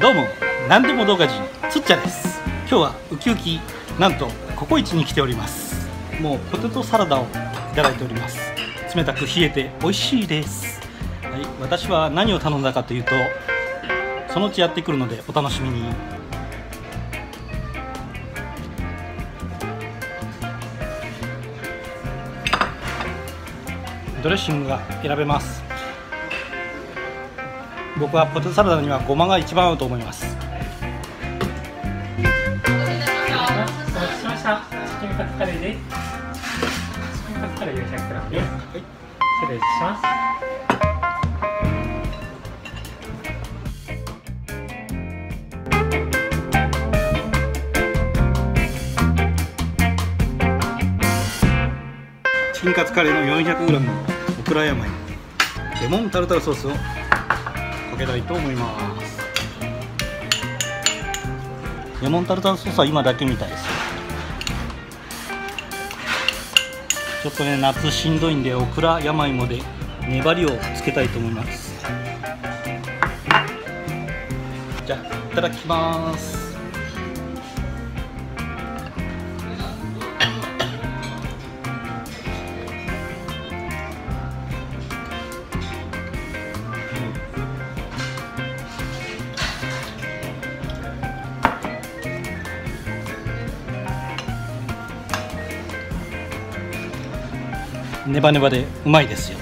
どうも、なんでも動画人つっちゃです。今日はウキウキなんとココイチに来ております。もうポテトサラダをいただいております。冷たく冷えて美味しいです。はい、私は何を頼んだかというと、そのうちやってくるのでお楽しみに。ドレッシングが選べます。僕はポテトサラダにはごまが一番合うと思います。チキンカツカレーの 400g のオクラやまいレモンタルタルソースをかけたいと思います。レモンタルタルソースは今だけみたいです。ちょっとね、夏しんどいんでオクラ病もで粘りをつけたいと思います。じゃあいただきます。ネバネバでうまいですよ。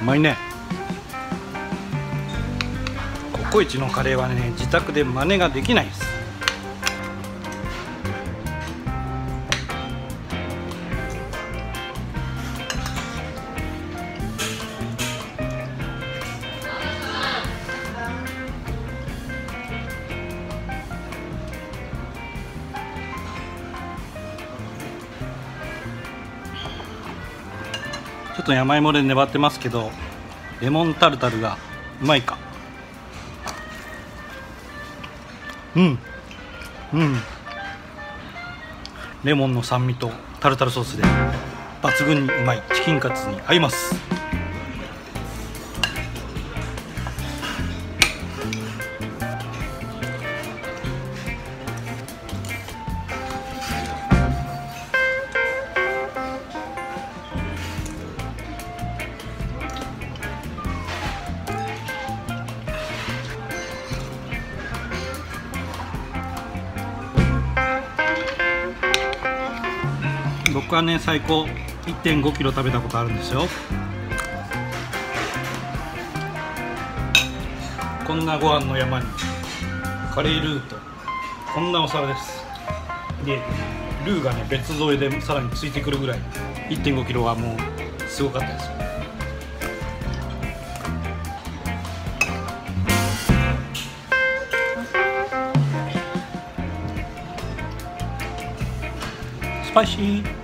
うまいね。ココイチのカレーはね、自宅で真似ができないです。ちょっと山芋で粘ってますけど、レモンタルタルがうまいか。うんうん、レモンの酸味とタルタルソースで抜群にうまいチキンカツに合います。僕はね、最高 1.5kg 食べたことあるんですよ。こんなご飯の山にカレールーとこんなお皿です。でルーがね、別添えでさらについてくるぐらい 1.5kg はもうすごかったですよ。スパイシー。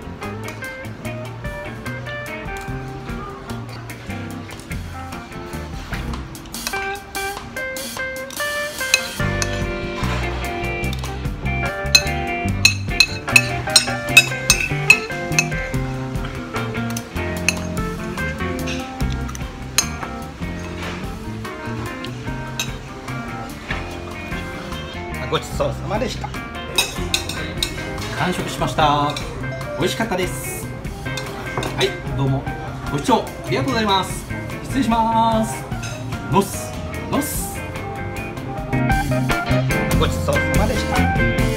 ごちそうさまでした。完食しました。美味しかったです。はい、どうもご視聴ありがとうございます。失礼します。ノスノス。ごちそうさまでした。